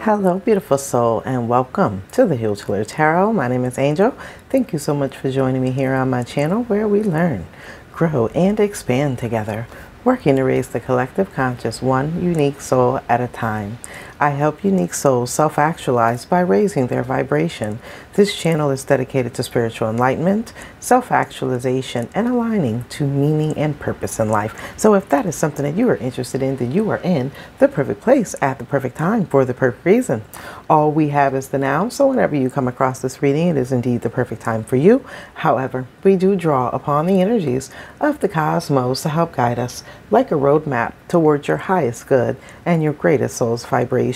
Hello beautiful soul, and welcome to the Healed Healer Tarot. My name is Angel. Thank you so much for joining me here on my channel, where we learn, grow, and expand together, working to raise the collective conscious one unique soul at a time. I help unique souls self-actualize by raising their vibration. This channel is dedicated to spiritual enlightenment, self-actualization, and aligning to meaning and purpose in life. So if that is something that you are interested in, then you are in the perfect place at the perfect time for the perfect reason. All we have is the now, so whenever you come across this reading, it is indeed the perfect time for you. However, we do draw upon the energies of the cosmos to help guide us like a roadmap towards your highest good and your greatest soul's vibration.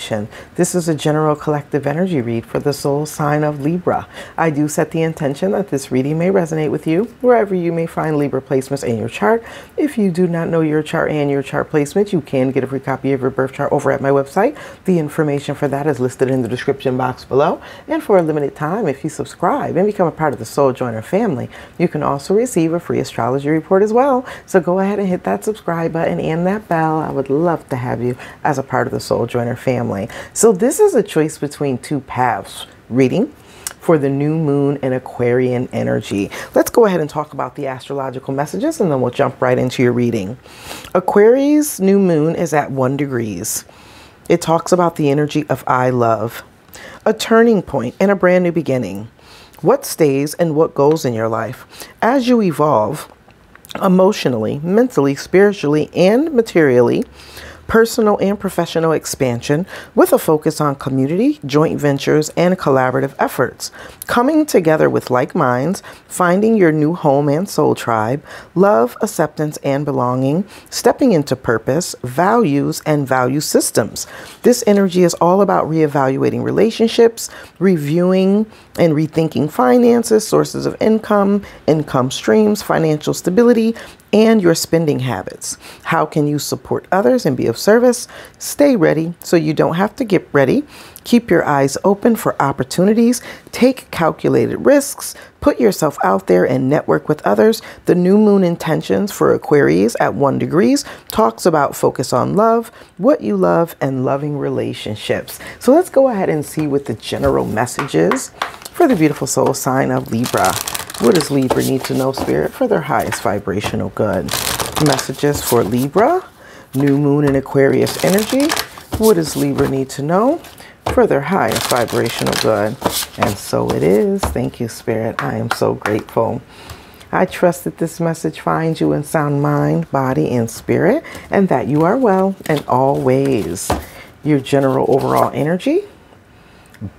This is a general collective energy read for the soul sign of Libra. I do set the intention that this reading may resonate with you wherever you may find Libra placements in your chart. If you do not know your chart and your chart placements, you can get a free copy of your birth chart over at my website. The information for that is listed in the description box below. And for a limited time, if you subscribe and become a part of the Soul Joiner family, you can also receive a free astrology report as well. So go ahead and hit that subscribe button and that bell. I would love to have you as a part of the Soul Joiner family. So this is a choice between two paths reading for the new moon and Aquarian energy. Let's go ahead and talk about the astrological messages, and then we'll jump right into your reading. Aquarius new moon is at 1°. It talks about the energy of I love, a turning point and a brand new beginning. What stays and what goes in your life as you evolve emotionally, mentally, spiritually, and materially, personal and professional expansion with a focus on community, joint ventures, and collaborative efforts, coming together with like minds, finding your new home and soul tribe, love, acceptance, and belonging, stepping into purpose, values, and value systems. This energy is all about reevaluating relationships, reviewing and rethinking finances, sources of income, income streams, financial stability, and your spending habits. How can you support others and be of service? Stay ready so you don't have to get ready. Keep your eyes open for opportunities. Take calculated risks. Put yourself out there and network with others. The new moon intentions for Aquarius at 1° talks about focus on love, what you love, and loving relationships. So let's go ahead and see what the general message is for the beautiful soul sign of Libra. What does Libra need to know, Spirit, for their highest vibrational good? Messages for Libra, new moon and Aquarius energy. What does Libra need to know for their highest vibrational good? And so it is. Thank you, Spirit. I am so grateful. I trust that this message finds you in sound mind, body, and spirit, and that you are well in all ways. Your general overall energy,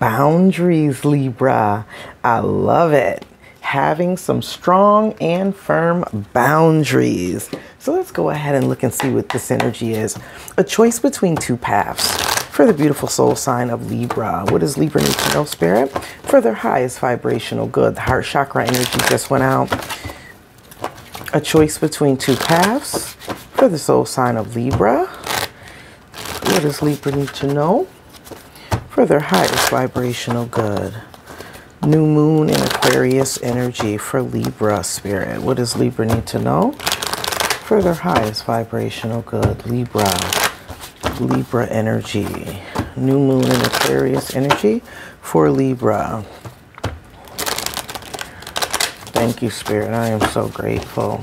boundaries, Libra. I love it. Having some strong and firm boundaries. So let's go ahead and look and see what this energy is. A choice between two paths for the beautiful soul sign of Libra. What does Libra need to know, Spirit, for their highest vibrational good? The heart chakra energy just went out. A choice between two paths for the soul sign of Libra. What does Libra need to know for their highest vibrational good? New moon and Aquarius energy for Libra, Spirit. What does Libra need to know for their highest vibrational good? Libra, Libra energy. New moon and Aquarius energy for Libra. Thank you, Spirit. I am so grateful.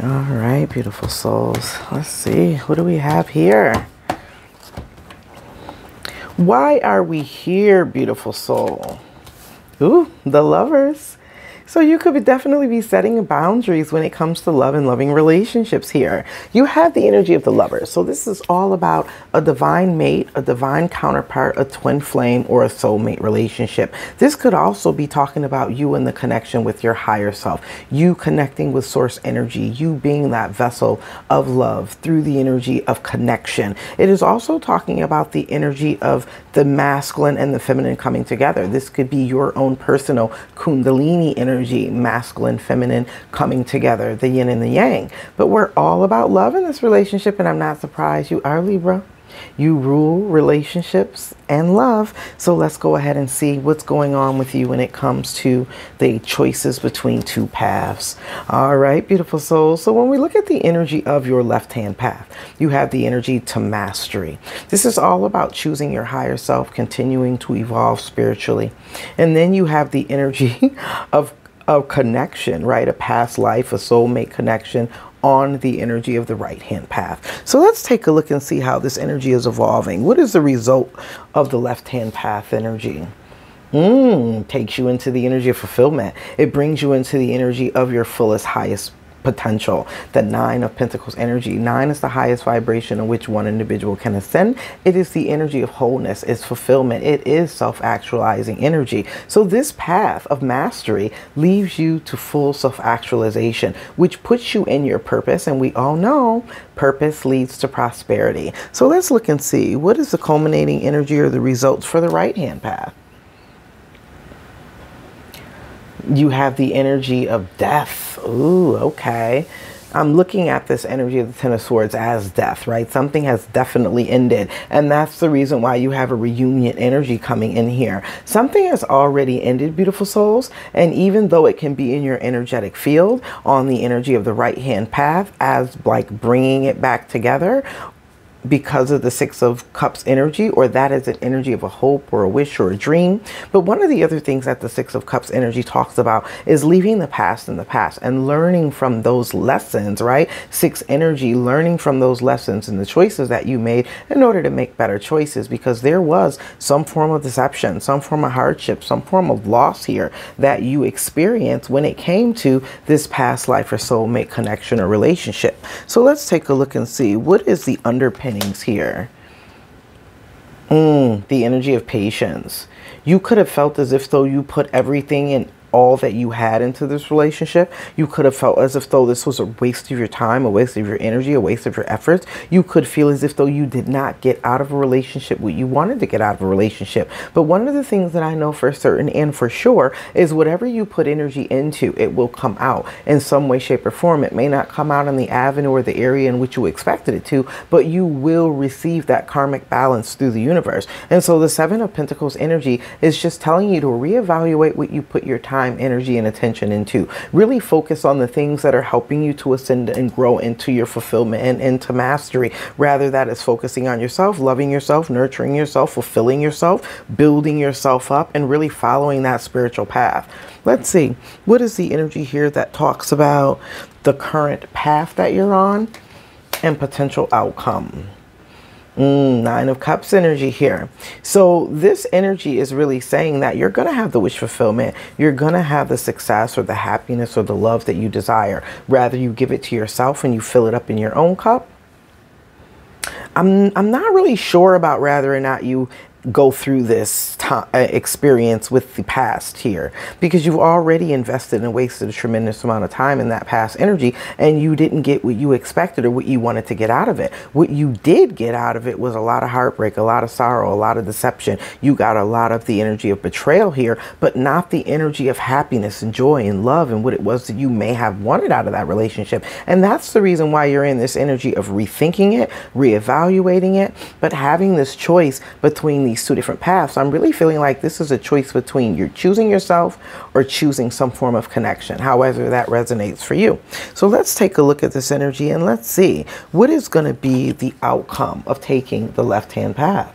All right, beautiful souls. Let's see. What do we have here? Why are we here, beautiful soul? Ooh, the Lovers. So you could definitely be setting boundaries when it comes to love and loving relationships here. You have the energy of the Lovers. So this is all about a divine mate, a divine counterpart, a twin flame, or a soulmate relationship. This could also be talking about you and the connection with your higher self, you connecting with source energy, you being that vessel of love through the energy of connection. It is also talking about the energy of the masculine and the feminine coming together. This could be your own personal Kundalini energy, energy, masculine, feminine, coming together, the yin and the yang. But we're all about love in this relationship, and I'm not surprised you are, Libra. You rule relationships and love. So let's go ahead and see what's going on with you when it comes to the choices between two paths. All right, beautiful souls. So when we look at the energy of your left-hand path, you have the energy to mastery. This is all about choosing your higher self, continuing to evolve spiritually. And then you have the energy of connection, right? A past life, a soulmate connection, on the energy of the right-hand path. So let's take a look and see how this energy is evolving. What is the result of the left-hand path energy? Takes you into the energy of fulfillment. It brings you into the energy of your fullest, highest potential. The Nine of Pentacles energy. Nine is the highest vibration in which one individual can ascend. It is the energy of wholeness. It's fulfillment. It is self-actualizing energy. So this path of mastery leaves you to full self-actualization, which puts you in your purpose. And we all know purpose leads to prosperity. So let's look and see, what is the culminating energy or the results for the right-hand path? You have the energy of death. Ooh, okay. I'm looking at this energy of the Ten of Swords as death, right? Something has definitely ended. And that's the reason why you have a reunion energy coming in here. Something has already ended, beautiful souls. And even though it can be in your energetic field, on the energy of the right-hand path, as like bringing it back together, because of the Six of Cups energy, or that is an energy of a hope or a wish or a dream. But one of the other things that the Six of Cups energy talks about is leaving the past in the past and learning from those lessons, right? Six energy, learning from those lessons and the choices that you made in order to make better choices, because there was some form of deception, some form of hardship, some form of loss here that you experienced when it came to this past life or soulmate connection or relationship. So let's take a look and see, what is the underpinning here? The energy of patience. You could have felt as if though you put everything and all that you had into this relationship. You could have felt as if though this was a waste of your time, a waste of your energy, a waste of your efforts. You could feel as if though you did not get out of a relationship what you wanted to get out of a relationship. But one of the things that I know for certain and for sure is whatever you put energy into, it will come out in some way, shape, or form. It may not come out in the avenue or the area in which you expected it to, but you will receive that karmic balance through the universe. And so the Seven of Pentacles energy is just telling you to reevaluate what you put your time, energy, and attention into. Really focus on the things that are helping you to ascend and grow into your fulfillment and into mastery. Rather, that is focusing on yourself, loving yourself, nurturing yourself, fulfilling yourself, building yourself up, and really following that spiritual path. Let's see, what is the energy here that talks about the current path that you're on and potential outcome? Nine of Cups energy here. So this energy is really saying that you're going to have the wish fulfillment. You're going to have the success or the happiness or the love that you desire. Rather, you give it to yourself and you fill it up in your own cup. I'm not really sure about whether or not you go through this time, experience with the past here, because you've already invested and wasted a tremendous amount of time in that past energy, and you didn't get what you expected or what you wanted to get out of it. What you did get out of it was a lot of heartbreak, a lot of sorrow, a lot of deception. You got a lot of the energy of betrayal here, but not the energy of happiness and joy and love and what it was that you may have wanted out of that relationship. And that's the reason why you're in this energy of rethinking it, reevaluating it, but having this choice between the two different paths. I'm really feeling like this is a choice between you're choosing yourself or choosing some form of connection, however that resonates for you. So let's take a look at this energy and let's see what is going to be the outcome of taking the left-hand path.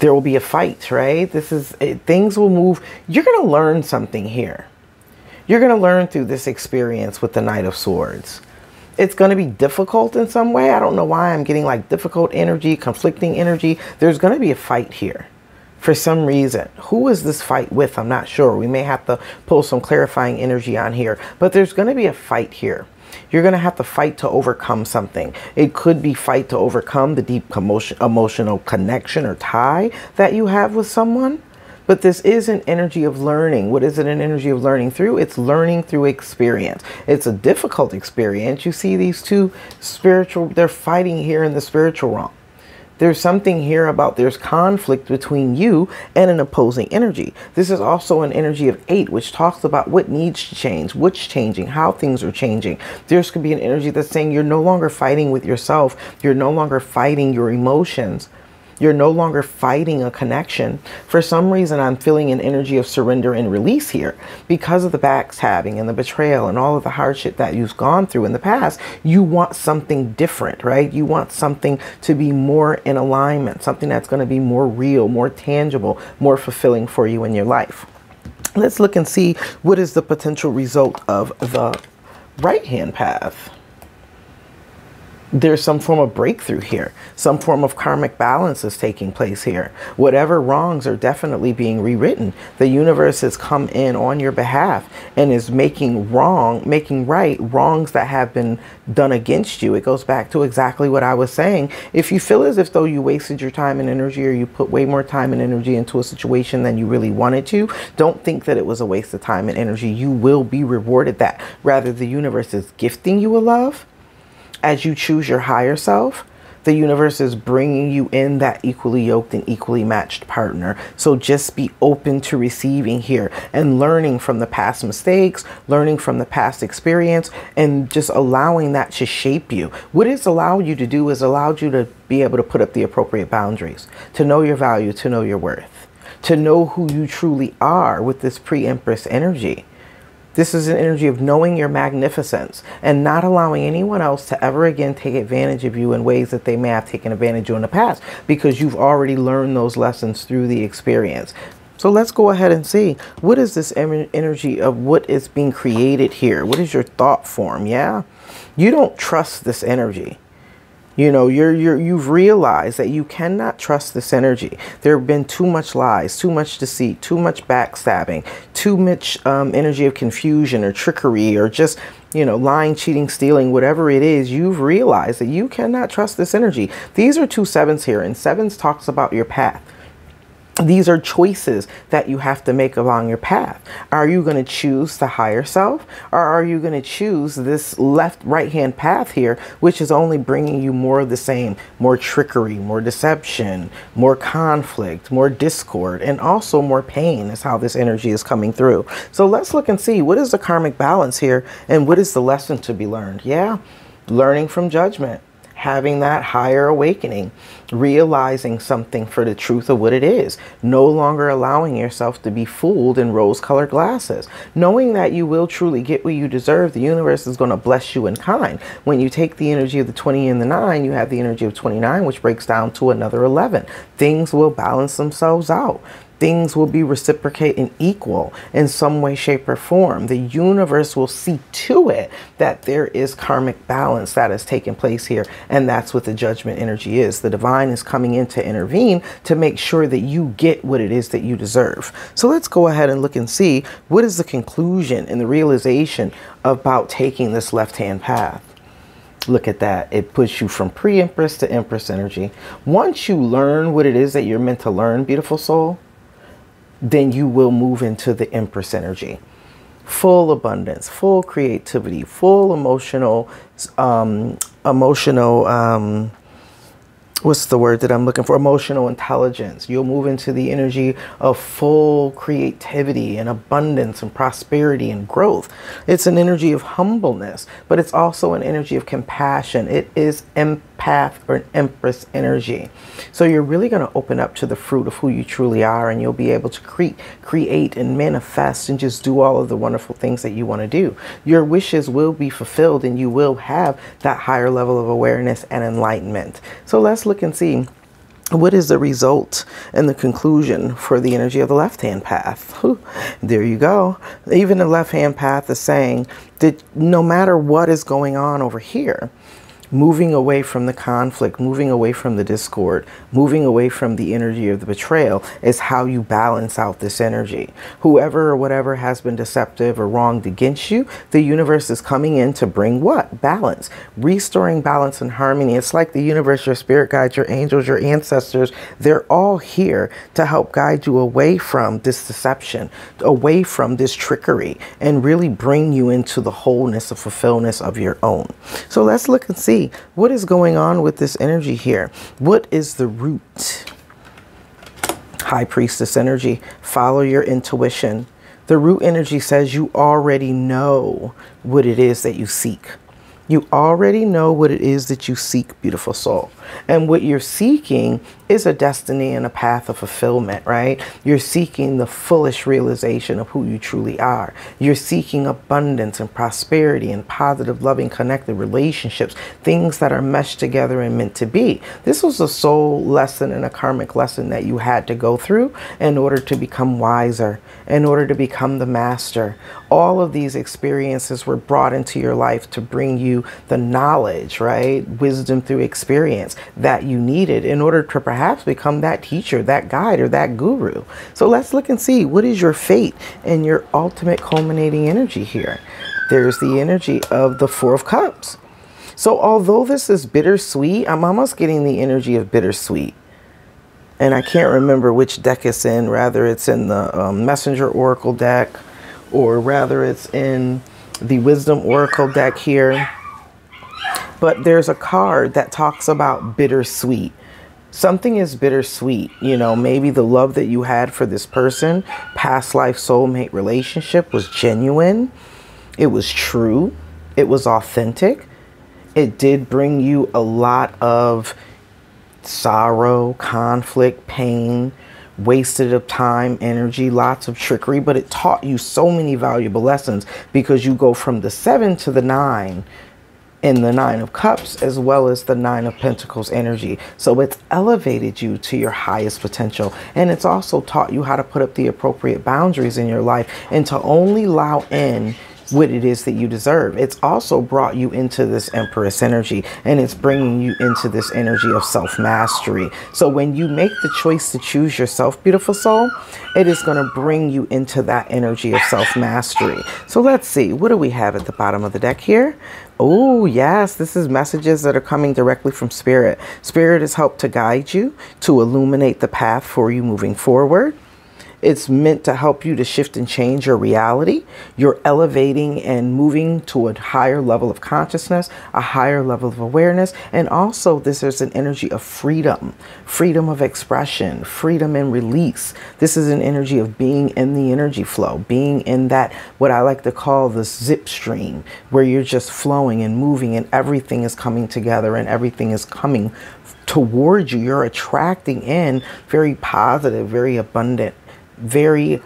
There will be a fight, right? This is it, things will move. You're going to learn something here. You're going to learn through this experience with the Knight of Swords. It's going to be difficult in some way. I don't know why I'm getting like difficult energy, conflicting energy. There's going to be a fight here for some reason. Who is this fight with? I'm not sure. We may have to pull some clarifying energy on here, but there's going to be a fight here. You're going to have to fight to overcome something. It could be fight to overcome the deep emotional connection or tie that you have with someone. But this is an energy of learning. What is it an energy of learning through? It's learning through experience. It's a difficult experience. You see these two spiritual, they're fighting here in the spiritual realm. There's something here about there's conflict between you and an opposing energy. This is also an energy of 8, which talks about what needs to change, what's changing, how things are changing. There's could be an energy that's saying you're no longer fighting with yourself. You're no longer fighting your emotions. You're no longer fighting a connection. For some reason, I'm feeling an energy of surrender and release here. Because of the backstabbing and the betrayal and all of the hardship that you've gone through in the past, you want something different, right? You want something to be more in alignment, something that's going to be more real, more tangible, more fulfilling for you in your life. Let's look and see what is the potential result of the right-hand path. There's some form of breakthrough here. Some form of karmic balance is taking place here. Whatever wrongs are definitely being rewritten. The universe has come in on your behalf and is making right wrongs that have been done against you. It goes back to exactly what I was saying. If you feel as if though you wasted your time and energy, or you put way more time and energy into a situation than you really wanted to, don't think that it was a waste of time and energy. You will be rewarded that. Rather, the universe is gifting you a love. As you choose your higher self, the universe is bringing you in that equally yoked and equally matched partner. So just be open to receiving here and learning from the past mistakes, learning from the past experience, and just allowing that to shape you. What it's allowed you to do is allowed you to be able to put up the appropriate boundaries, to know your value, to know your worth, to know who you truly are with this pre-Empress energy. This is an energy of knowing your magnificence and not allowing anyone else to ever again take advantage of you in ways that they may have taken advantage of you in the past, because you've already learned those lessons through the experience. So let's go ahead and see, what is this energy of what is being created here? What is your thought form? Yeah, you don't trust this energy. You know, you've realized that you cannot trust this energy. There have been too much lies, too much deceit, too much backstabbing, too much energy of confusion or trickery, or just, you know, lying, cheating, stealing, whatever it is. You've realized that you cannot trust this energy. These are 2 sevens here, and 7s talks about your path. These are choices that you have to make along your path. Are you going to choose the higher self, or are you going to choose this right-hand path here, which is only bringing you more of the same, more trickery, more deception, more conflict, more discord, and also more pain is how this energy is coming through. So let's look and see, what is the karmic balance here, and what is the lesson to be learned? Yeah, learning from judgment. Having that higher awakening, realizing something for the truth of what it is, no longer allowing yourself to be fooled in rose-colored glasses, knowing that you will truly get what you deserve. The universe is going to bless you in kind. When you take the energy of the 20 and the 9, you have the energy of 29, which breaks down to another 11. Things will balance themselves out. Things will be reciprocate and equal in some way, shape, or form. The universe will see to it that there is karmic balance that is taking place here. And that's what the judgment energy is. The divine is coming in to intervene to make sure that you get what it is that you deserve. So let's go ahead and look and see, what is the conclusion and the realization about taking this left-hand path? Look at that. It puts you from pre-Empress to Empress energy. Once you learn what it is that you're meant to learn, beautiful soul, then you will move into the Empress energy. Full abundance, full creativity, full emotional intelligence. You'll move into the energy of full creativity and abundance and prosperity and growth. It's an energy of humbleness, but it's also an energy of compassion. It is empath or an Empress energy. So you're really going to open up to the fruit of who you truly are, and you'll be able to create and manifest and just do all of the wonderful things that you want to do. Your wishes will be fulfilled, and you will have that higher level of awareness and enlightenment. So let's look and see, what is the result and the conclusion for the energy of the left-hand path? Whew, there you go. Even the left-hand path is saying that no matter what is going on over here, moving away from the conflict, moving away from the discord, moving away from the energy of the betrayal is how you balance out this energy. Whoever or whatever has been deceptive or wronged against you, the universe is coming in to bring what? Balance. Restoring balance and harmony. It's like the universe, your spirit guides, your angels, your ancestors, they're all here to help guide you away from this deception, away from this trickery, and really bring you into the wholeness and fulfillment of your own. So let's look and see, see what is going on with this energy here. What is the root? High Priestess energy. Follow your intuition. The root energy says you already know what it is that you seek. You already know what it is that you seek, beautiful soul. And what you're seeking is a destiny and a path of fulfillment, right? You're seeking the fullest realization of who you truly are. You're seeking abundance and prosperity and positive, loving, connected relationships, things that are meshed together and meant to be. This was a soul lesson and a karmic lesson that you had to go through in order to become wiser, in order to become the master. All of these experiences were brought into your life to bring you the knowledge, right? Wisdom through experience that you needed in order to perhaps become that teacher, that guide, or that guru. So let's look and see what is your fate and your ultimate culminating energy here. There's the energy of the Four of Cups. So although this is bittersweet, I'm almost getting the energy of bittersweet. And I can't remember which deck it's in, rather it's in the Messenger Oracle deck, or rather it's in the Wisdom Oracle deck here. But there's a card that talks about bittersweet. Something is bittersweet. You know, maybe the love that you had for this person, past life soulmate relationship, was genuine. It was true. It was authentic. It did bring you a lot of sorrow, conflict, pain, wasted of time, energy, lots of trickery, but it taught you so many valuable lessons, because you go from the 7 to the 9 in the Nine of Cups, as well as the Nine of Pentacles energy. So it's elevated you to your highest potential, and it's also taught you how to put up the appropriate boundaries in your life and to only allow in what it is that you deserve. It's also brought you into this Empress energy, and it's bringing you into this energy of self-mastery. So when you make the choice to choose yourself, beautiful soul, it is going to bring you into that energy of self-mastery. So let's see, what do we have at the bottom of the deck here? Oh, yes, this is messages that are coming directly from Spirit. Spirit has helped to guide you, to illuminate the path for you moving forward. It's meant to help you to shift and change your reality. You're elevating and moving to a higher level of consciousness, a higher level of awareness. And also this is an energy of freedom, freedom of expression, freedom and release. This is an energy of being in the energy flow, being in that, what I like to call the zip stream, where you're just flowing and moving and everything is coming together and everything is coming towards you. You're attracting in very positive, very abundant, very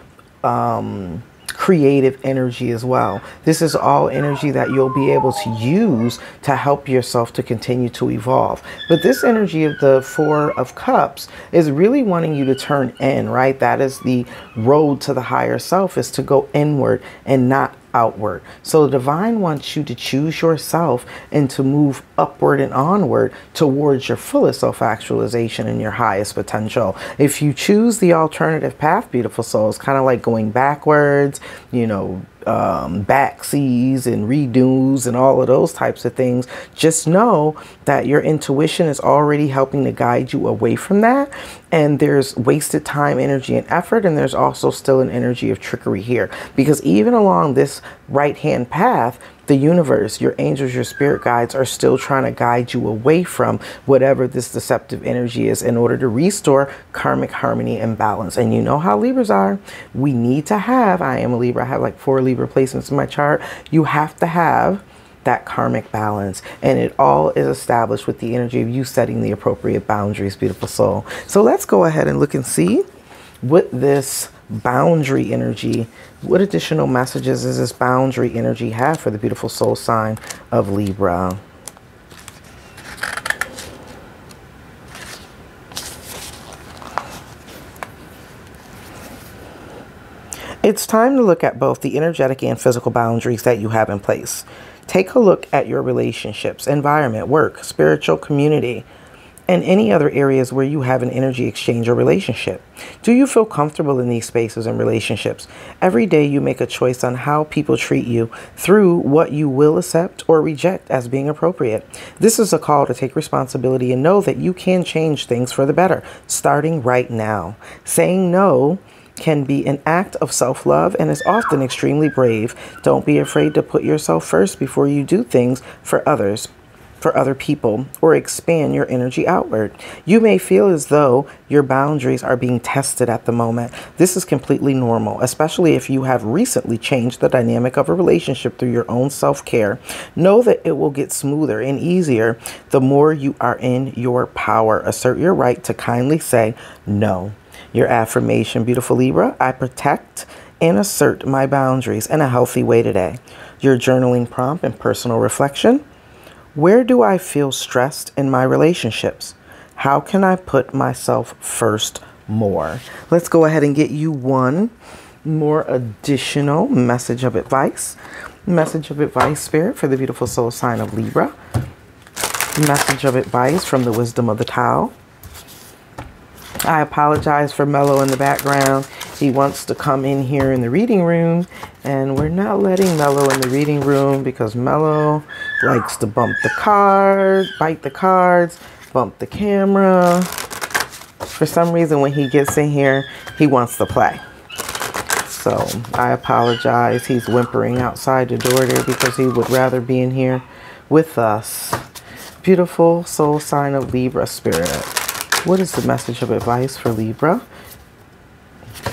creative energy as well. This is all energy that you'll be able to use to help yourself to continue to evolve. But this energy of the Four of Cups is really wanting you to turn in, right? That is the road to the higher self, is to go inward and not outward. So the divine wants you to choose yourself and to move upward and onward towards your fullest self-actualization and your highest potential. If you choose the alternative path, beautiful soul, it's kind of like going backwards, you know, backseas and redos and all of those types of things. Just know that your intuition is already helping to guide you away from that. And there's wasted time, energy, and effort. And there's also still an energy of trickery here, because even along this right-hand path, the universe, your angels, your spirit guides are still trying to guide you away from whatever this deceptive energy is in order to restore karmic harmony and balance. And you know how Libras are. We need to have, I am a Libra, I have like 4 Libra placements in my chart. You have to have that karmic balance, and it all is established with the energy of you setting the appropriate boundaries, beautiful soul. So let's go ahead and look and see what this boundary energy, what additional messages does this boundary energy have for the beautiful soul sign of Libra? It's time to look at both the energetic and physical boundaries that you have in place. Take a look at your relationships, environment, work, spiritual community, and any other areas where you have an energy exchange or relationship. Do you feel comfortable in these spaces and relationships? Every day you make a choice on how people treat you through what you will accept or reject as being appropriate. This is a call to take responsibility and know that you can change things for the better, starting right now. Saying no can be an act of self-love and is often extremely brave. Don't be afraid to put yourself first before you do things for others. for other people or expand your energy outward. You may feel as though your boundaries are being tested at the moment. This is completely normal, especially if you have recently changed the dynamic of a relationship through your own self-care. Know that it will get smoother and easier the more you are in your power. Assert your right to kindly say no. Your affirmation, beautiful Libra: I protect and assert my boundaries in a healthy way today. Your journaling prompt and personal reflection: where do I feel stressed in my relationships? How can I put myself first more? Let's go ahead and get you one more additional message of advice. Message of advice, Spirit, for the beautiful soul sign of Libra. Message of advice from the wisdom of the Tao. I apologize for Mello in the background. He wants to come in here in the reading room, and we're not letting Mello in the reading room because Mello likes to bump the card, bite the cards, bump the camera. For some reason, when he gets in here, he wants to play. So I apologize. He's whimpering outside the door there because he would rather be in here with us. Beautiful soul sign of Libra, Spirit. What is the message of advice for Libra?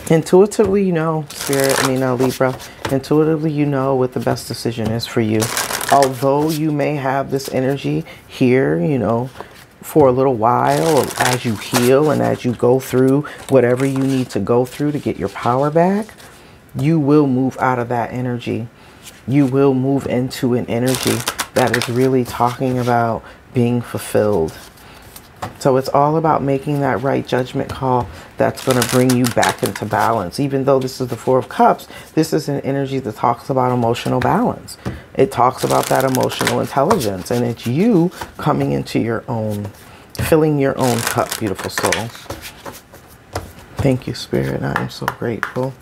Intuitively, you know, Spirit, Libra, intuitively, you know what the best decision is for you. Although you may have this energy here, you know, for a little while as you heal and as you go through whatever you need to go through to get your power back, you will move out of that energy. You will move into an energy that is really talking about being fulfilled. So it's all about making that right judgment call that's going to bring you back into balance. Even though this is the Four of Cups, this is an energy that talks about emotional balance. It talks about that emotional intelligence. And it's you coming into your own, filling your own cup, beautiful soul. Thank you, Spirit. I am so grateful.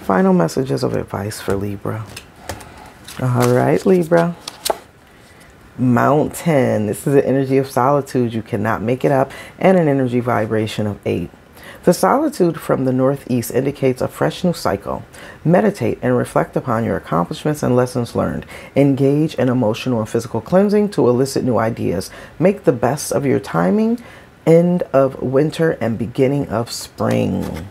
Final messages of advice for Libra. All right, Libra. Mountain. This is the energy of solitude. You cannot make it up, and an energy vibration of 8. The solitude from the northeast indicates a fresh new cycle. Meditate and reflect upon your accomplishments and lessons learned. Engage in emotional and physical cleansing to elicit new ideas. Make the best of your timing, end of winter and beginning of spring.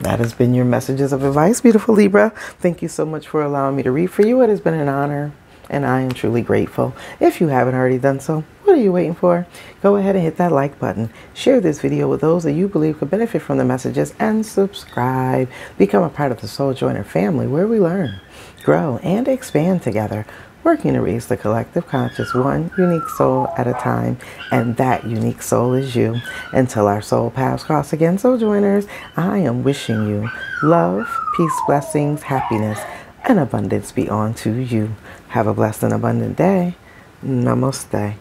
That has been your messages of advice, beautiful Libra. Thank you so much for allowing me to read for you. It has been an honor, and I am truly grateful. If you haven't already done so, what are you waiting for? Go ahead and hit that like button. Share this video with those that you believe could benefit from the messages, and subscribe. Become a part of the Soul Joiner family, where we learn, grow, and expand together, working to raise the collective conscious one unique soul at a time. And that unique soul is you. Until our soul paths cross again, Soul Joiners, I am wishing you love, peace, blessings, happiness, and abundance be on to you. Have a blessed and abundant day. Namaste.